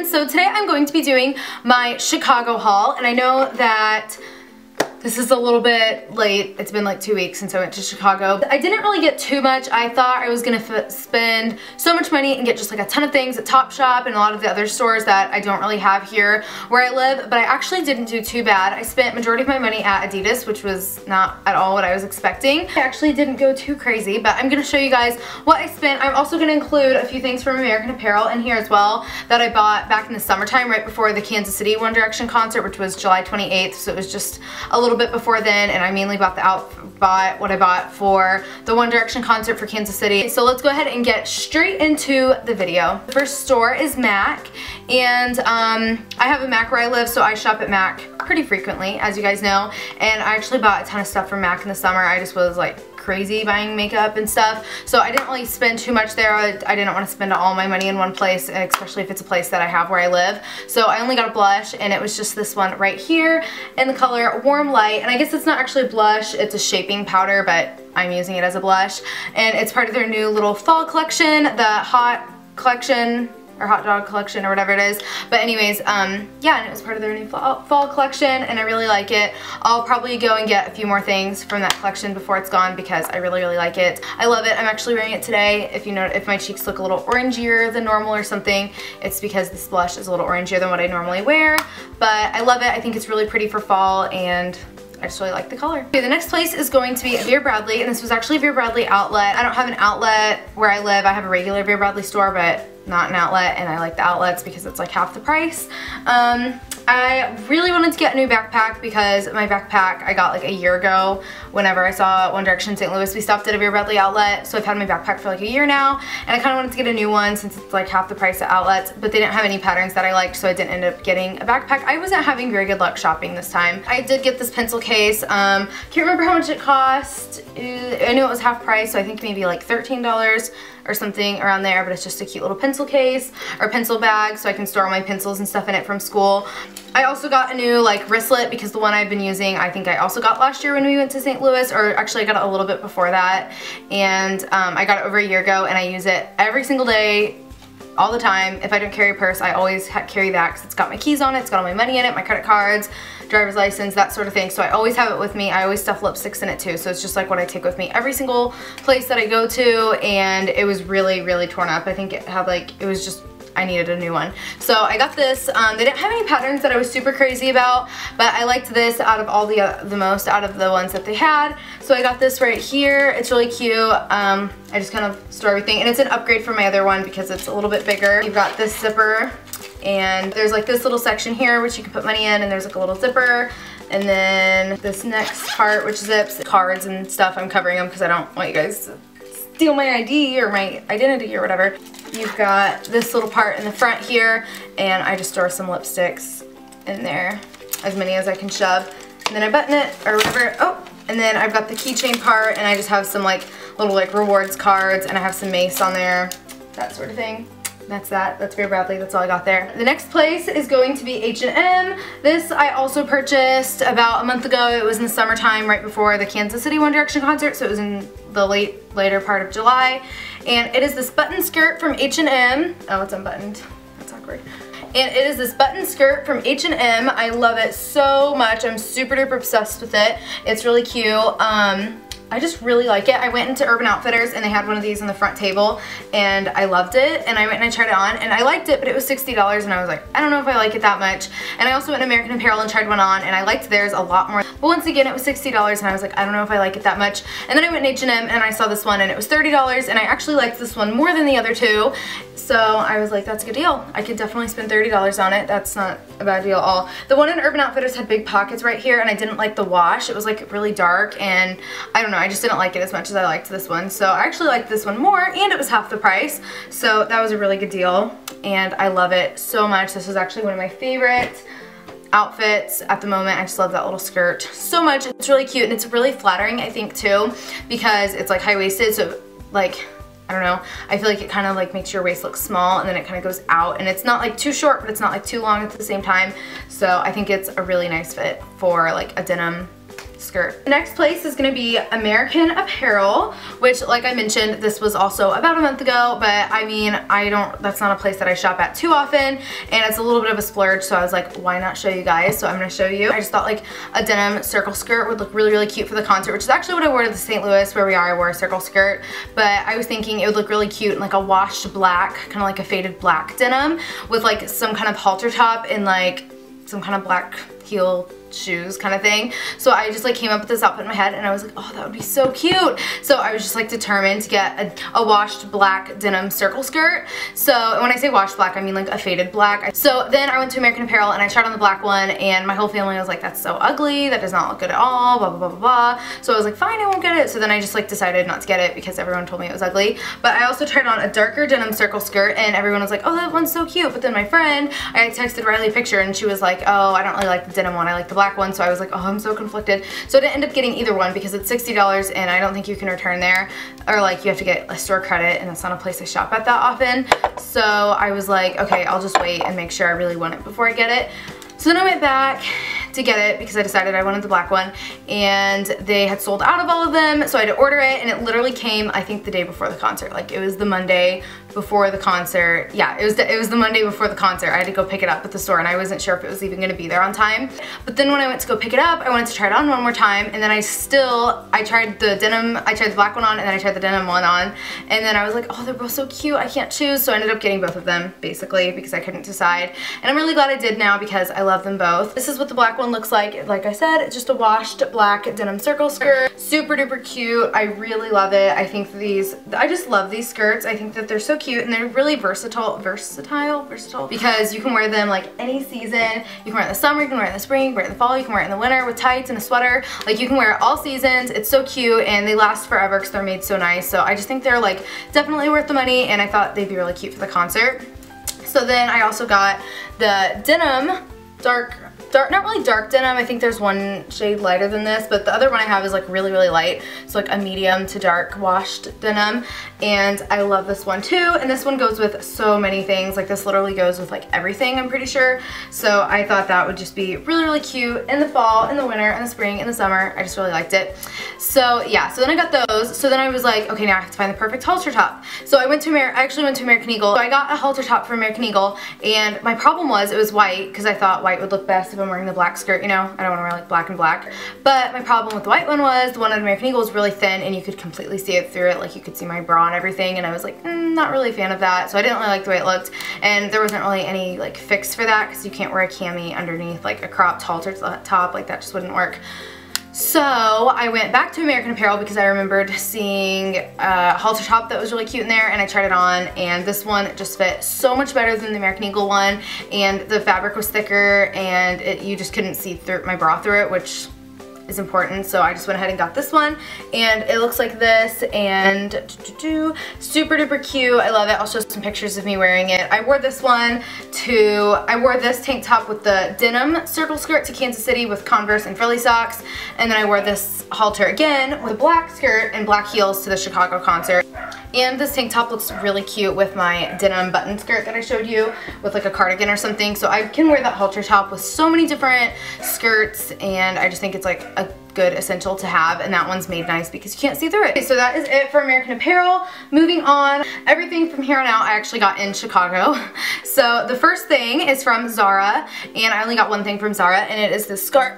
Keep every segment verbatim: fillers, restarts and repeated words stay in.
again. So today I'm going to be doing my Chicago haul, and I know that this is a little bit late. It's been like two weeks since I went to Chicago. I didn't really get too much. I thought I was gonna f spend so much money and get just like a ton of things at Topshop and a lot of the other stores that I don't really have here where I live, but I actually didn't do too bad. I spent majority of my money at Adidas, which was not at all what I was expecting. I actually didn't go too crazy, but I'm gonna show you guys what I spent. I'm also gonna include a few things from American Apparel in here as well that I bought back in the summertime right before the Kansas City One Direction concert, which was July twenty-eighth, so it was just a little bit before then, and I mainly bought the out bought what I bought for the One Direction concert for Kansas City. So let's go ahead and get straight into the video. The first store is Mac, and um, I have a Mac where I live, so I shop at Mac pretty frequently, as you guys know, and I actually bought a ton of stuff from Mac in the summer. I just was like crazy buying makeup and stuff, so I didn't really spend too much there. I, I didn't want to spend all my money in one place, especially if it's a place that I have where I live. So I only got a blush, and it was just this one right here in the color Warm Light, and I guess it's not actually blush, it's a shaping powder, but I'm using it as a blush, and it's part of their new little fall collection, the hot collection or hot dog collection or whatever it is. But anyways, um, yeah, and it was part of their new fall, fall collection, and I really like it. I'll probably go and get a few more things from that collection before it's gone because I really, really like it. I love it. I'm actually wearing it today. If you know, if my cheeks look a little orangier than normal or something, it's because this blush is a little orangier than what I normally wear, but I love it. I think it's really pretty for fall, and I just really like the color. Okay, the next place is going to be Vera Bradley, and this was actually a Vera Bradley outlet. I don't have an outlet where I live. I have a regular Vera Bradley store, but not an outlet, and I like the outlets because it's like half the price. Um, I really wanted to get a new backpack because my backpack I got like a year ago whenever I saw One Direction Saint Louis. We stopped at a Vera Bradley outlet, so I've had my backpack for like a year now, and I kind of wanted to get a new one since it's like half the price at outlets, but they didn't have any patterns that I liked, so I didn't end up getting a backpack. I wasn't having very good luck shopping this time. I did get this pencil case. Um, can't remember how much it cost. I knew it was half price, so I think maybe like thirteen dollars or something around there, but it's just a cute little pencil case or pencil bag, so I can store all my pencils and stuff in it from school. I also got a new like wristlet because the one I've been using I think I also got last year when we went to Saint Louis, or actually I got it a little bit before that, and um, I got it over a year ago, and I use it every single day all the time. If I don't carry a purse, I always ha carry that because it's got my keys on it, it's got all my money in it, my credit cards, driver's license, that sort of thing. So I always have it with me. I always stuff lipsticks in it too, so it's just like what I take with me every single place that I go to, and it was really, really torn up. I think it had like, it was just, I needed a new one. So I got this. Um, they didn't have any patterns that I was super crazy about, but I liked this out of all the, uh, the most out of the ones that they had. So I got this right here. It's really cute. Um, I just kind of store everything, and it's an upgrade from my other one because it's a little bit bigger. You've got this zipper, and there's like this little section here which you can put money in, and there's like a little zipper, and then this next part which zips. Cards and stuff, I'm covering them because I don't want you guys to steal my I D or my identity or whatever. You've got this little part in the front here, and I just store some lipsticks in there, as many as I can shove, and then I button it or whatever. Oh, and then I've got the keychain part, and I just have some like little like rewards cards, and I have some mace on there, that sort of thing. That's that. That's Vera Bradley. That's all I got there. The next place is going to be H and M. This I also purchased about a month ago. It was in the summertime right before the Kansas City One Direction concert, so it was in the late, later part of July. And it is this button skirt from H and M. Oh, it's unbuttoned. That's awkward. And it is this button skirt from H and M. I love it so much. I'm super duper obsessed with it. It's really cute. Um... I just really like it. I went into Urban Outfitters and they had one of these on the front table, and I loved it, and I went and I tried it on, and I liked it, but it was sixty dollars, and I was like, I don't know if I like it that much. And I also went to American Apparel and tried one on, and I liked theirs a lot more, but once again it was sixty dollars, and I was like, I don't know if I like it that much. And then I went to H and M and I saw this one, and it was thirty dollars, and I actually liked this one more than the other two, so I was like, that's a good deal. I could definitely spend thirty dollars on it. That's not a bad deal at all. The one in Urban Outfitters had big pockets right here, and I didn't like the wash. It was like really dark, and I don't know, I just didn't like it as much as I liked this one. So I actually liked this one more, and it was half the price, so that was a really good deal, and I love it so much. This is actually one of my favorite outfits at the moment. I just love that little skirt so much. It's really cute, and it's really flattering, I think, too, because it's like high-waisted, so like, I don't know, I feel like it kind of like makes your waist look small, and then it kind of goes out, and it's not like too short, but it's not like too long at the same time. So I think it's a really nice fit for like a denim skirt. The next place is gonna be American Apparel, which, like I mentioned, this was also about a month ago, but I mean, I don't, that's not a place that I shop at too often, and it's a little bit of a splurge, so I was like, why not show you guys? So I'm gonna show you. I just thought like a denim circle skirt would look really, really cute for the concert, which is actually what I wore to the Saint Louis where we are. I wore a circle skirt, but I was thinking it would look really cute in like a washed black, kind of like a faded black denim with like some kind of halter top and like some kind of black heel shoes kind of thing. So I just like came up with this outfit in my head and I was like, oh, that would be so cute. So I was just like determined to get a, a washed black denim circle skirt. So when I say washed black, I mean like a faded black. So then I went to American Apparel and I tried on the black one and my whole family was like, that's so ugly, that does not look good at all, blah, blah, blah, blah, blah. So I was like, fine, I won't get it. So then I just like decided not to get it because everyone told me it was ugly. But I also tried on a darker denim circle skirt and everyone was like, oh, that one's so cute. But then my friend, I texted Riley a picture and she was like, oh, I don't really like the denim one, I like the black one. So I was like, oh, I'm so conflicted. So I didn't end up getting either one because it's sixty dollars and I don't think you can return there, or like you have to get a store credit and that's not a place I shop at that often. So I was like, okay, I'll just wait and make sure I really want it before I get it. So then I went back to get it because I decided I wanted the black one and they had sold out of all of them, so I had to order it, and it literally came, I think, the day before the concert. Like, it was the Monday before the concert. Yeah, it was the, it was the Monday before the concert. I had to go pick it up at the store and I wasn't sure if it was even gonna be there on time. But then when I went to go pick it up, I wanted to try it on one more time, and then I still, I tried the denim, I tried the black one on and then I tried the denim one on, and then I was like, oh, they're both so cute, I can't choose. So I ended up getting both of them basically because I couldn't decide, and I'm really glad I did now because I love them both. This is what the black one looks like. Like I said, it's just a washed black denim circle skirt. Super duper cute. I really love it. I think these, I just love these skirts. I think that they're so cute and they're really versatile, versatile, versatile, because you can wear them like any season. You can wear it in the summer, you can wear it in the spring, you can wear it in the fall, you can wear it in the winter with tights and a sweater. Like, you can wear it all seasons. It's so cute and they last forever because they're made so nice. So I just think they're like definitely worth the money, and I thought they'd be really cute for the concert. So then I also got the denim dark, Dark, not really dark denim. I think there's one shade lighter than this, but the other one I have is like really, really light. So like a medium to dark washed denim, and I love this one too. And this one goes with so many things. Like, this literally goes with like everything, I'm pretty sure. So I thought that would just be really, really cute in the fall, in the winter, in the spring, in the summer. I just really liked it. So yeah, so then I got those. So then I was like, okay, now I have to find the perfect halter top. So I went to Amer- I actually went to American Eagle. So I got a halter top from American Eagle, and my problem was it was white because I thought white would look best if I'm wearing the black skirt, you know. I don't want to wear like black and black. But my problem with the white one was the one at American Eagle was really thin and you could completely see it through it. Like, you could see my bra and everything, and I was like, mm, not really a fan of that. So I didn't really like the way it looked, and there wasn't really any like fix for that because you can't wear a cami underneath like a cropped halter top. Like, that just wouldn't work. So I went back to American Apparel because I remembered seeing a halter top that was really cute in there, and I tried it on, and this one just fit so much better than the American Eagle one, and the fabric was thicker, and it, you just couldn't see through my bra through it, which is important. So I just went ahead and got this one, and it looks like this, and doo -doo -doo, super duper cute. I love it. I'll show some pictures of me wearing it. I wore this one to, I wore this tank top with the denim circle skirt to Kansas City with Converse and frilly socks, and then I wore this halter again with a black skirt and black heels to the Chicago concert. And this tank top looks really cute with my denim button skirt that I showed you with like a cardigan or something. So I can wear that halter top with so many different skirts, and I just think it's like a good essential to have, and that one's made nice because you can't see through it. Okay, so that is it for American Apparel. Moving on, everything from here on out I actually got in Chicago. So the first thing is from Zara, and I only got one thing from Zara, and it is this scarf.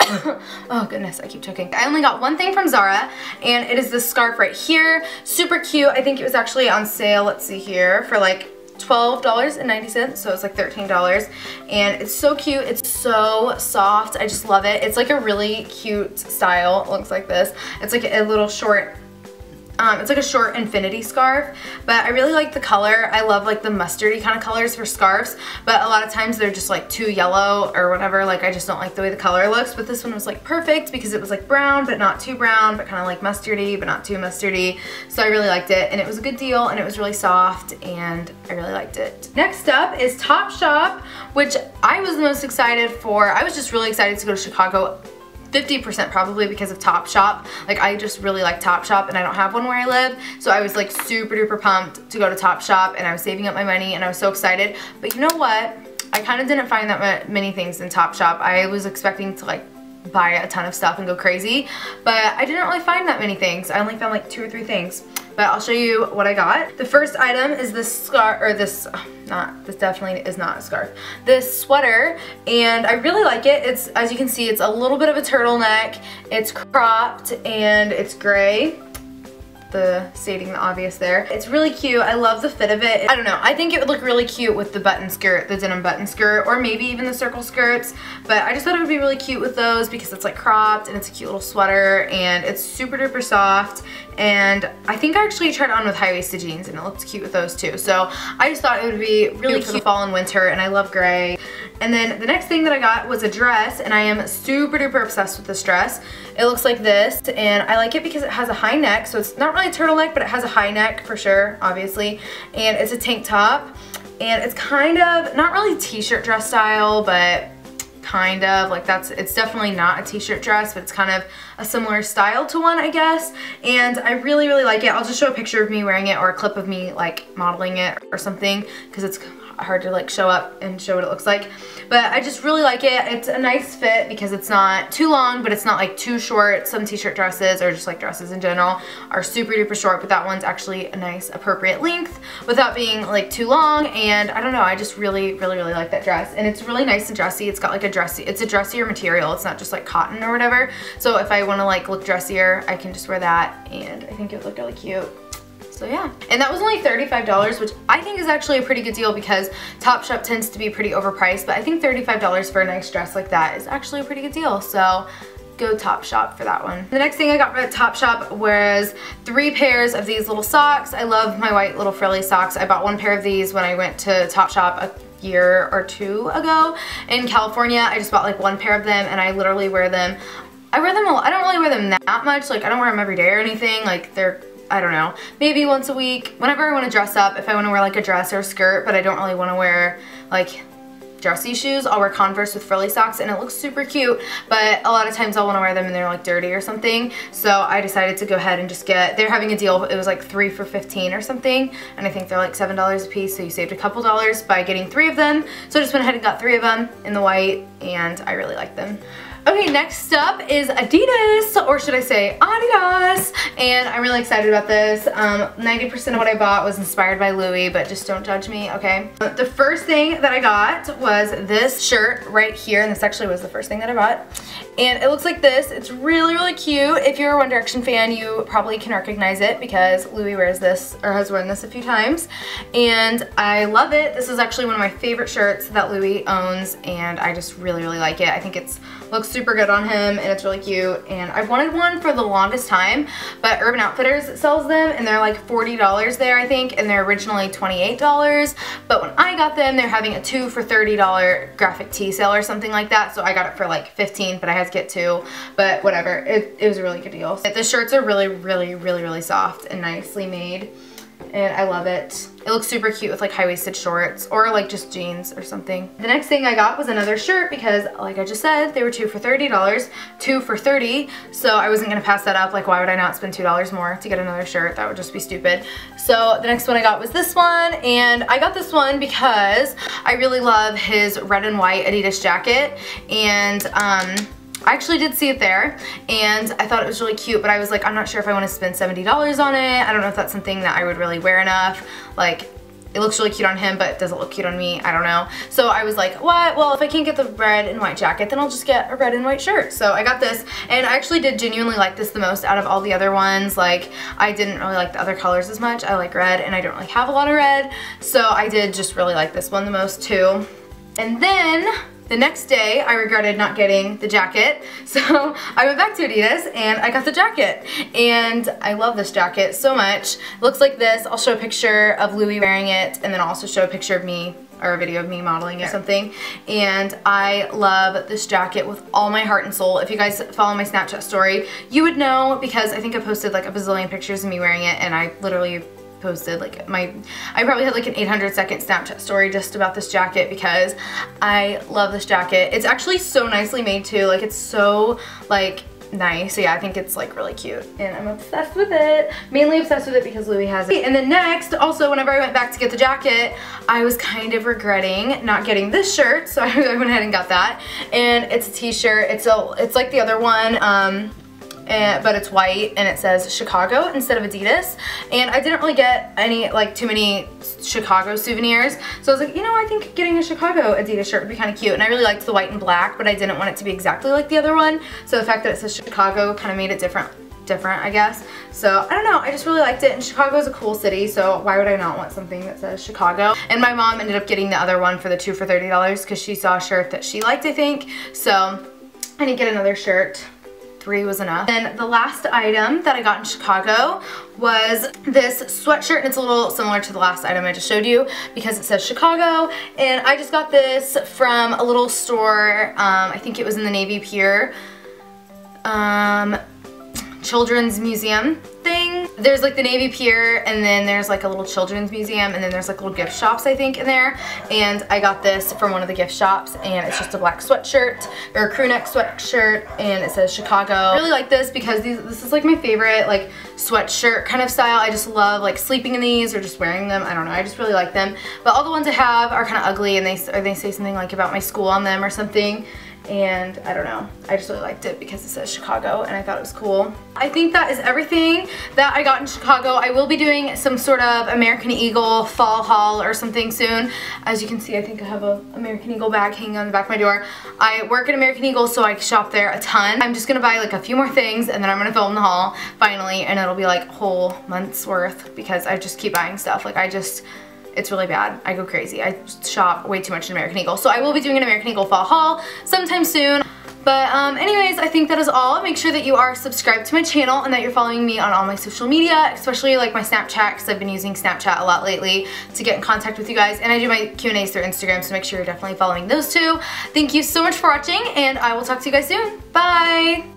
Oh goodness, I keep choking. I only got one thing from Zara, and it is this scarf right here. Super cute. I think it was actually on sale, let's see here, for like twelve dollars and ninety cents, so it's like thirteen dollars, and it's so cute. It's so soft. I just love it. It's like a really cute style. It looks like this. It's like a little short, um, it's like a short infinity scarf, but I really like the color. I love like the mustardy kind of colors for scarves, but a lot of times they're just like too yellow or whatever. Like, I just don't like the way the color looks, but this one was like perfect because it was like brown, but not too brown, but kind of like mustardy, but not too mustardy. So I really liked it, and it was a good deal, and it was really soft, and I really liked it. Next up is Topshop, which I was the most excited for. I was just really excited to go to Chicago, fifty percent probably because of Topshop. Like, I just really like Topshop, and I don't have one where I live, so I was like super duper pumped to go to Topshop, and I was saving up my money, and I was so excited. But you know what? I kind of didn't find that many things in Topshop. I was expecting to like buy a ton of stuff and go crazy, but I didn't really find that many things. I only found like two or three things, but I'll show you what I got. The first item is this scarf, or this, not, this definitely is not a scarf, this sweater, and I really like it. It's, as you can see, it's a little bit of a turtleneck, it's cropped, and it's gray. The stating the obvious there. It's really cute. I love the fit of it. I don't know. I think it would look really cute with the button skirt, the denim button skirt, or maybe even the circle skirts, but I just thought it would be really cute with those because it's like cropped and it's a cute little sweater and it's super duper soft, and I think I actually tried it on with high-waisted jeans and it looks cute with those too. So I just thought it would be really cute for the fall and winter, and I love gray. And then the next thing that I got was a dress, and I am super duper obsessed with this dress. It looks like this, and I like it because it has a high neck, so it's not really a turtleneck, but it has a high neck for sure, obviously. And it's a tank top, and it's kind of, not really t-shirt dress style, but kind of, like that's, it's definitely not a t-shirt dress, but it's kind of a similar style to one, I guess, and I really, really like it. I'll just show a picture of me wearing it or a clip of me like modeling it or something, because it's hard to like show up and show what it looks like, but I just really like it. It's a nice fit because it's not too long, but it's not like too short. Some t-shirt dresses, or just like dresses in general, are super duper short, but that one's actually a nice appropriate length without being like too long, and I don't know, I just really really really like that dress, and it's really nice and dressy. It's got like a dressy, it's a dressier material, it's not just like cotton or whatever, so if I want to like look dressier I can just wear that, and I think it would look really cute. So yeah, and that was only thirty-five dollars, which I think is actually a pretty good deal because Topshop tends to be pretty overpriced, but I think thirty-five dollars for a nice dress like that is actually a pretty good deal, so go Topshop for that one. The next thing I got at Topshop was three pairs of these little socks. I love my white little frilly socks. I bought one pair of these when I went to Topshop a year or two ago in California. I just bought like one pair of them, and I literally wear them. I wear them a lot. I don't really wear them that much. Like I don't wear them every day or anything. Like they're, I don't know, maybe once a week, whenever I want to dress up. If I want to wear like a dress or a skirt, but I don't really want to wear like dressy shoes, I'll wear Converse with frilly socks, and it looks super cute, but a lot of times I'll want to wear them and they're like dirty or something, so I decided to go ahead and just get, they're having a deal, it was like three for fifteen or something, and I think they're like seven dollars a piece, so you saved a couple dollars by getting three of them, so I just went ahead and got three of them in the white, and I really like them. Okay, next up is Adidas, or should I say Adidas, and I'm really excited about this. ninety percent um, of what I bought was inspired by Louis, but just don't judge me, okay? The first thing that I got was this shirt right here, and this actually was the first thing that I bought. And it looks like this. It's really, really cute. If you're a One Direction fan, you probably can recognize it because Louis wears this, or has worn this a few times, and I love it. This is actually one of my favorite shirts that Louis owns, and I just really, really like it. I think it's looks super good on him, and it's really cute, and I've wanted one for the longest time, but Urban Outfitters sells them, and they're like forty dollars there, I think, and they're originally twenty-eight dollars, but when I got them, they're having a two for thirty dollar graphic tee sale or something like that, so I got it for like fifteen dollars, but I had to get two, but whatever, it, it was a really good deal. The shirts are really, really, really, really soft and nicely made, and I love it. It looks super cute with like high-waisted shorts or like just jeans or something. The next thing I got was another shirt because like I just said, they were two for thirty dollars, two for thirty, so I wasn't gonna pass that up. Like why would I not spend two dollars more to get another shirt? That would just be stupid. So the next one I got was this one, and I got this one because I really love his red and white Adidas jacket, and um, I actually did see it there, and I thought it was really cute, but I was like, I'm not sure if I want to spend seventy dollars on it. I don't know if that's something that I would really wear enough. Like, it looks really cute on him, but does it look cute on me? I don't know. So I was like, what? Well, if I can't get the red and white jacket, then I'll just get a red and white shirt. So I got this, and I actually did genuinely like this the most out of all the other ones. Like, I didn't really like the other colors as much. I like red, and I don't really have a lot of red. So I did just really like this one the most, too. And then the next day, I regretted not getting the jacket, so I went back to Adidas and I got the jacket, and I love this jacket so much. It looks like this. I'll show a picture of Louis wearing it, and then I'll also show a picture of me, or a video of me modeling or something, and I love this jacket with all my heart and soul. If you guys follow my Snapchat story, you would know, because I think I posted like a bazillion pictures of me wearing it, and I literally posted like my, I probably had like an eight hundred second Snapchat story just about this jacket because I love this jacket. It's actually so nicely made too. Like it's so like nice. So yeah, I think it's like really cute and I'm obsessed with it. Mainly obsessed with it because Louis has it. And then next, also whenever I went back to get the jacket, I was kind of regretting not getting this shirt. So I went ahead and got that. And it's a t-shirt. It's a, it's like the other one. Um, And, but it's white and it says Chicago instead of Adidas, and I didn't really get any like too many Chicago souvenirs, so I was like, you know, I think getting a Chicago Adidas shirt would be kind of cute. And I really liked the white and black, but I didn't want it to be exactly like the other one, so the fact that it says Chicago kind of made it different different I guess. So I don't know, I just really liked it, and Chicago is a cool city, so why would I not want something that says Chicago? And my mom ended up getting the other one for the two for thirty dollars because she saw a shirt that she liked, I think, so I didn't get another shirt. Three was enough. And the last item that I got in Chicago was this sweatshirt, and it's a little similar to the last item I just showed you because it says Chicago. And I just got this from a little store, um, I think it was in the Navy Pier um, Children's Museum thing. There's like the Navy Pier, and then there's like a little children's museum, and then there's like little gift shops, I think, in there. And I got this from one of the gift shops, and it's just a black sweatshirt or crew neck sweatshirt, and it says Chicago. I really like this because these, this is like my favorite like sweatshirt kind of style. I just love like sleeping in these or just wearing them. I don't know, I just really like them. But all the ones I have are kind of ugly, and they or they say something like about my school on them or something. And I don't know, I just really liked it because it says Chicago and I thought it was cool. I think that is everything that I got in Chicago. I will be doing some sort of American Eagle fall haul or something soon. As you can see, I think I have an American Eagle bag hanging on the back of my door. I work at American Eagle, so I shop there a ton. I'm just gonna buy like a few more things and then I'm gonna film the haul finally, and it'll be like whole month's worth because I just keep buying stuff. Like I just, it's really bad. I go crazy. I shop way too much in American Eagle. So I will be doing an American Eagle fall haul sometime soon. But um, anyways, I think that is all. Make sure that you are subscribed to my channel and that you're following me on all my social media, especially like my Snapchat, because I've been using Snapchat a lot lately to get in contact with you guys. And I do my Q and A's through Instagram, so make sure you're definitely following those two. Thank you so much for watching, and I will talk to you guys soon. Bye!